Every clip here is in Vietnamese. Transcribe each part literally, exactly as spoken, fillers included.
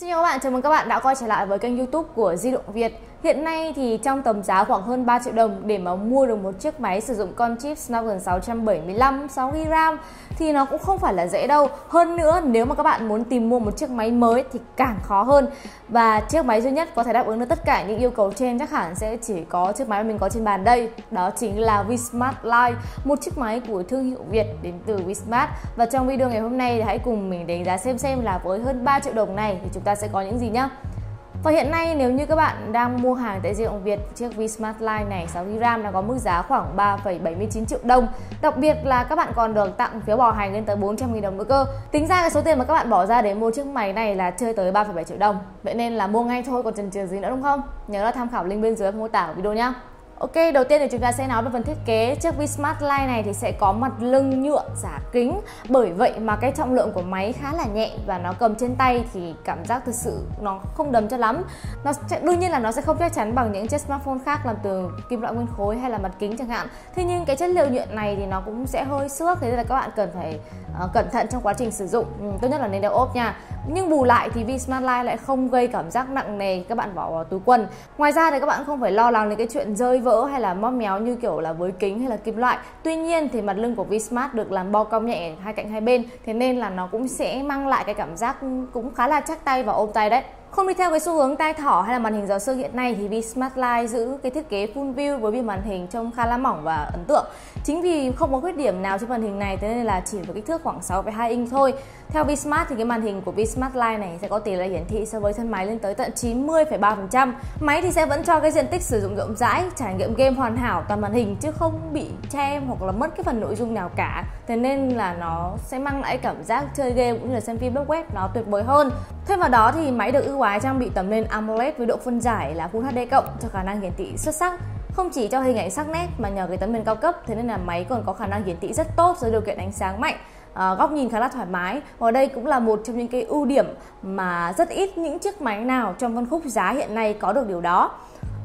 Xin chào các bạn, chào mừng các bạn đã quay trở lại với kênh YouTube của Di Động Việt. Hiện nay thì trong tầm giá khoảng hơn ba triệu đồng để mà mua được một chiếc máy sử dụng con chip Snapdragon sáu trăm bảy mươi lăm sáu gi ga bai thì nó cũng không phải là dễ đâu. Hơn nữa nếu mà các bạn muốn tìm mua một chiếc máy mới thì càng khó hơn. Và chiếc máy duy nhất có thể đáp ứng được tất cả những yêu cầu trên chắc hẳn sẽ chỉ có chiếc máy mà mình có trên bàn đây. Đó chính là Vsmart Lite, một chiếc máy của thương hiệu Việt đến từ Vsmart. Và trong video ngày hôm nay thì hãy cùng mình đánh giá xem xem là với hơn ba triệu đồng này thì chúng ta sẽ có những gì nhá. Và hiện nay nếu như các bạn đang mua hàng tại Di Động Việt, chiếc Vsmart Lite này sáu gi ga bai nó có mức giá khoảng ba phẩy bảy mươi chín triệu đồng. Đặc biệt là các bạn còn được tặng phiếu bảo hành lên tới bốn trăm nghìn đồng nữa cơ. Tính ra cái số tiền mà các bạn bỏ ra để mua chiếc máy này là chơi tới ba phẩy bảy triệu đồng. Vậy nên là mua ngay thôi, còn chần chừ gì nữa đúng không? Nhớ là tham khảo link bên dưới phần mô tả của video nhá. Ok, đầu tiên thì chúng ta sẽ nói về phần thiết kế. Chiếc Vsmart Lite này thì sẽ có mặt lưng nhựa giả kính. Bởi vậy mà cái trọng lượng của máy khá là nhẹ và nó cầm trên tay thì cảm giác thực sự nó không đấm cho lắm. Nó sẽ, đương nhiên là nó sẽ không chắc chắn bằng những chiếc smartphone khác làm từ kim loại nguyên khối hay là mặt kính chẳng hạn. Thế nhưng cái chất liệu nhựa này thì nó cũng sẽ hơi xước, thế nên là các bạn cần phải uh, cẩn thận trong quá trình sử dụng. Ừ, tốt nhất là nên đeo ốp nha. Nhưng bù lại thì Vsmart Lite lại không gây cảm giác nặng nề các bạn bỏ vào túi quần. Ngoài ra thì các bạn không phải lo lắng đến cái chuyện rơi vỡ hay là móp méo như kiểu là với kính hay là kim loại. Tuy nhiên thì mặt lưng của Vsmart được làm bo cong nhẹ hai cạnh hai bên, thế nên là nó cũng sẽ mang lại cái cảm giác cũng khá là chắc tay và ôm tay đấy. Không đi theo cái xu hướng tai thỏ hay là màn hình giáo sư hiện nay thì Vsmart Lite giữ cái thiết kế full view với bề màn hình trông khá là mỏng và ấn tượng. Chính vì không có khuyết điểm nào trên màn hình này, thế nên là chỉ với kích thước khoảng sáu phẩy hai inch thôi. Theo Vsmart thì cái màn hình của Vsmart Lite này sẽ có tỷ lệ hiển thị so với thân máy lên tới tận chín mươi phẩy ba phần trăm. Máy thì sẽ vẫn cho cái diện tích sử dụng rộng rãi, trải nghiệm game hoàn hảo toàn màn hình chứ không bị che hoặc là mất cái phần nội dung nào cả. Thế nên là nó sẽ mang lại cảm giác chơi game cũng như là xem phim web nó tuyệt vời hơn. Thêm vào đó thì máy được ưu ái trang bị tấm nền AMOLED với độ phân giải là Full hát đê cộng cho khả năng hiển thị xuất sắc. Không chỉ cho hình ảnh sắc nét mà nhờ cái tấm nền cao cấp, thế nên là máy còn có khả năng hiển thị rất tốt dưới điều kiện ánh sáng mạnh, à, góc nhìn khá là thoải mái. Và đây cũng là một trong những cái ưu điểm mà rất ít những chiếc máy nào trong phân khúc giá hiện nay có được điều đó.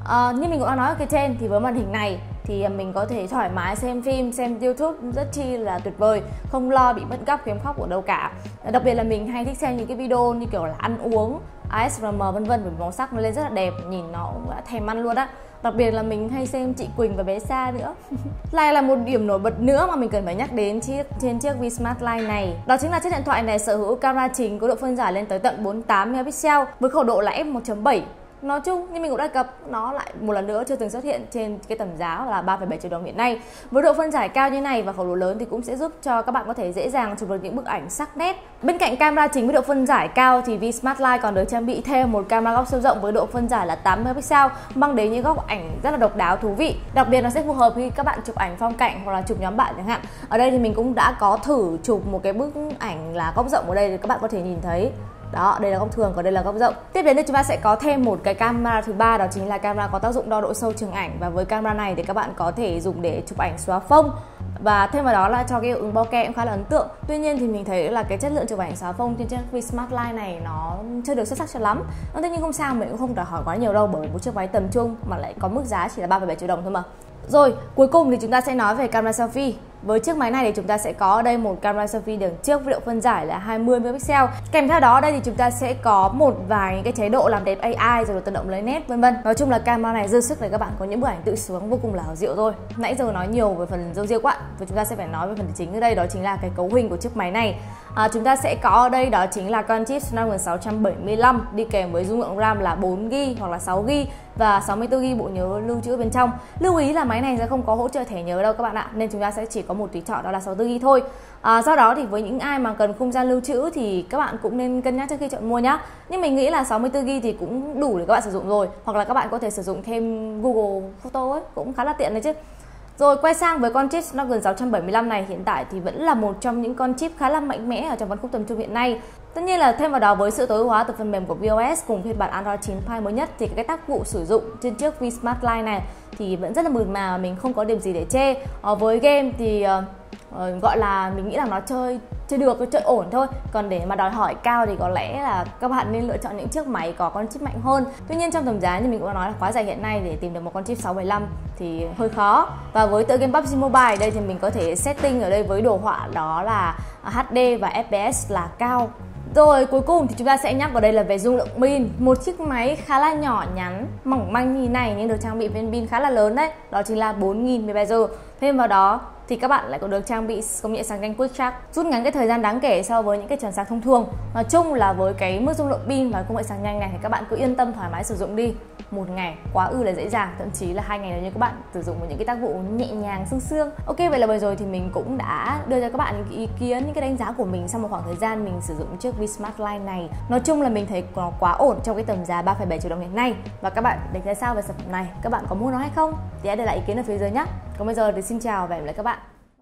À, như mình cũng đã nói ở cái trên thì với màn hình này thì mình có thể thoải mái xem phim, xem YouTube rất chi là tuyệt vời, không lo bị mất góc kiếm khóc ở đâu cả. Đặc biệt là mình hay thích xem những cái video như kiểu là ăn uống, a ét em rờ vân vân, bởi màu sắc nó lên rất là đẹp, nhìn nó cũng đã thèm ăn luôn á. Đặc biệt là mình hay xem chị Quỳnh và bé Sa nữa. Lại là một điểm nổi bật nữa mà mình cần phải nhắc đến chiếc trên chiếc Vsmart Lite này. Đó chính là chiếc điện thoại này sở hữu camera chính có độ phân giải lên tới tận bốn mươi tám megapixel với khẩu độ là f một chấm bảy. Nói chung như mình cũng đã cập, nó lại một lần nữa chưa từng xuất hiện trên cái tầm giá là ba phẩy bảy triệu đồng hiện nay. Với độ phân giải cao như này và khẩu độ lớn thì cũng sẽ giúp cho các bạn có thể dễ dàng chụp được những bức ảnh sắc nét. Bên cạnh camera chính với độ phân giải cao thì Vsmart Lite còn được trang bị thêm một camera góc siêu rộng với độ phân giải là tám megapixel, mang đến những góc ảnh rất là độc đáo thú vị. Đặc biệt nó sẽ phù hợp khi các bạn chụp ảnh phong cảnh hoặc là chụp nhóm bạn chẳng hạn. Ở đây thì mình cũng đã có thử chụp một cái bức ảnh là góc rộng, ở đây thì các bạn có thể nhìn thấy. Đó, đây là góc thường, còn đây là góc rộng. Tiếp đến thì chúng ta sẽ có thêm một cái camera thứ ba, đó chính là camera có tác dụng đo độ sâu trường ảnh. Và với camera này thì các bạn có thể dùng để chụp ảnh xóa phông. Và thêm vào đó là cho cái hiệu ứng bokeh cũng khá là ấn tượng. Tuy nhiên thì mình thấy là cái chất lượng chụp ảnh xóa phông trên chiếc Vsmart Lite này nó chưa được xuất sắc cho lắm. Thế nhưng không sao, mình cũng không đòi hỏi quá nhiều đâu, bởi một chiếc máy tầm trung mà lại có mức giá chỉ là ba phẩy bảy triệu đồng thôi mà. Rồi, cuối cùng thì chúng ta sẽ nói về camera selfie. Với chiếc máy này thì chúng ta sẽ có ở đây một camera selfie đường trước với độ phân giải là hai mươi megapixel. Kèm theo đó đây thì chúng ta sẽ có một vài những cái chế độ làm đẹp a i rồi tự động lấy nét vân vân. Nói chung là camera này dư sức để các bạn có những bức ảnh tự sướng vô cùng là hào diệu thôi. Nãy giờ nói nhiều về phần râu ria quá, và chúng ta sẽ phải nói về phần chính ở đây, đó chính là cái cấu hình của chiếc máy này. À, chúng ta sẽ có ở đây đó chính là con chip Snapdragon sáu trăm bảy mươi lăm đi kèm với dung lượng RAM là bốn gi ga bai hoặc là sáu gi ga bai và sáu mươi tư gi ga bai bộ nhớ lưu trữ bên trong. Lưu ý là máy này sẽ không có hỗ trợ thẻ nhớ đâu các bạn ạ, nên chúng ta sẽ chỉ có một tùy chọn đó là sáu mươi tư gi ga bai thôi. À, do đó thì với những ai mà cần không gian lưu trữ thì các bạn cũng nên cân nhắc trước khi chọn mua nhá. Nhưng mình nghĩ là sáu mươi tư gi ga bai thì cũng đủ để các bạn sử dụng rồi, hoặc là các bạn có thể sử dụng thêm Google Photo ấy, cũng khá là tiện đấy chứ. Rồi quay sang với con chip Snapdragon sáu trăm bảy mươi lăm này, hiện tại thì vẫn là một trong những con chip khá là mạnh mẽ ở trong phân khúc tầm trung hiện nay. Tất nhiên là thêm vào đó với sự tối ưu hóa từ phần mềm của vê o ét cùng phiên bản Android chín Pie mới nhất thì cái tác vụ sử dụng trên chiếc Vsmart Lite này thì vẫn rất là mượt mà, mình không có điểm gì để chê. Ở với game thì uh, gọi là mình nghĩ là nó chơi chơi được, chơi ổn thôi. Còn để mà đòi hỏi cao thì có lẽ là các bạn nên lựa chọn những chiếc máy có con chip mạnh hơn. Tuy nhiên trong tầm giá như mình cũng đã nói là khá rẻ hiện nay, để tìm được một con chip sáu bảy lăm thì hơi khó. Và với tựa game pê u bê giê Mobile đây thì mình có thể setting ở đây với đồ họa đó là hát đê và ép pê ét là cao. Rồi cuối cùng thì chúng ta sẽ nhắc vào đây là về dung lượng pin. Một chiếc máy khá là nhỏ nhắn, mỏng manh như thế này nhưng được trang bị viên pin khá là lớn đấy. Đó chính là bốn nghìn mAh. Thêm vào đó thì các bạn lại có được trang bị công nghệ sạc nhanh Quick Charge, rút ngắn cái thời gian đáng kể so với những cái trần sạc thông thường. Nói chung là với cái mức dung lượng pin và công nghệ sạc nhanh này thì các bạn cứ yên tâm thoải mái sử dụng đi. Một ngày quá ư là dễ dàng, thậm chí là hai ngày nếu như các bạn sử dụng với những cái tác vụ nhẹ nhàng sương sương. Ok, vậy là vừa rồi thì mình cũng đã đưa cho các bạn những ý kiến, những cái đánh giá của mình sau một khoảng thời gian mình sử dụng chiếc Vsmart Lite này. Nói chung là mình thấy nó quá ổn trong cái tầm giá ba phẩy bảy triệu đồng hiện nay. Và các bạn đánh giá sao về sản phẩm này? Các bạn có mua nó hay không? Thì hãy để lại ý kiến ở phía dưới nhé. Còn bây giờ thì xin chào và hẹn gặp lại các bạn.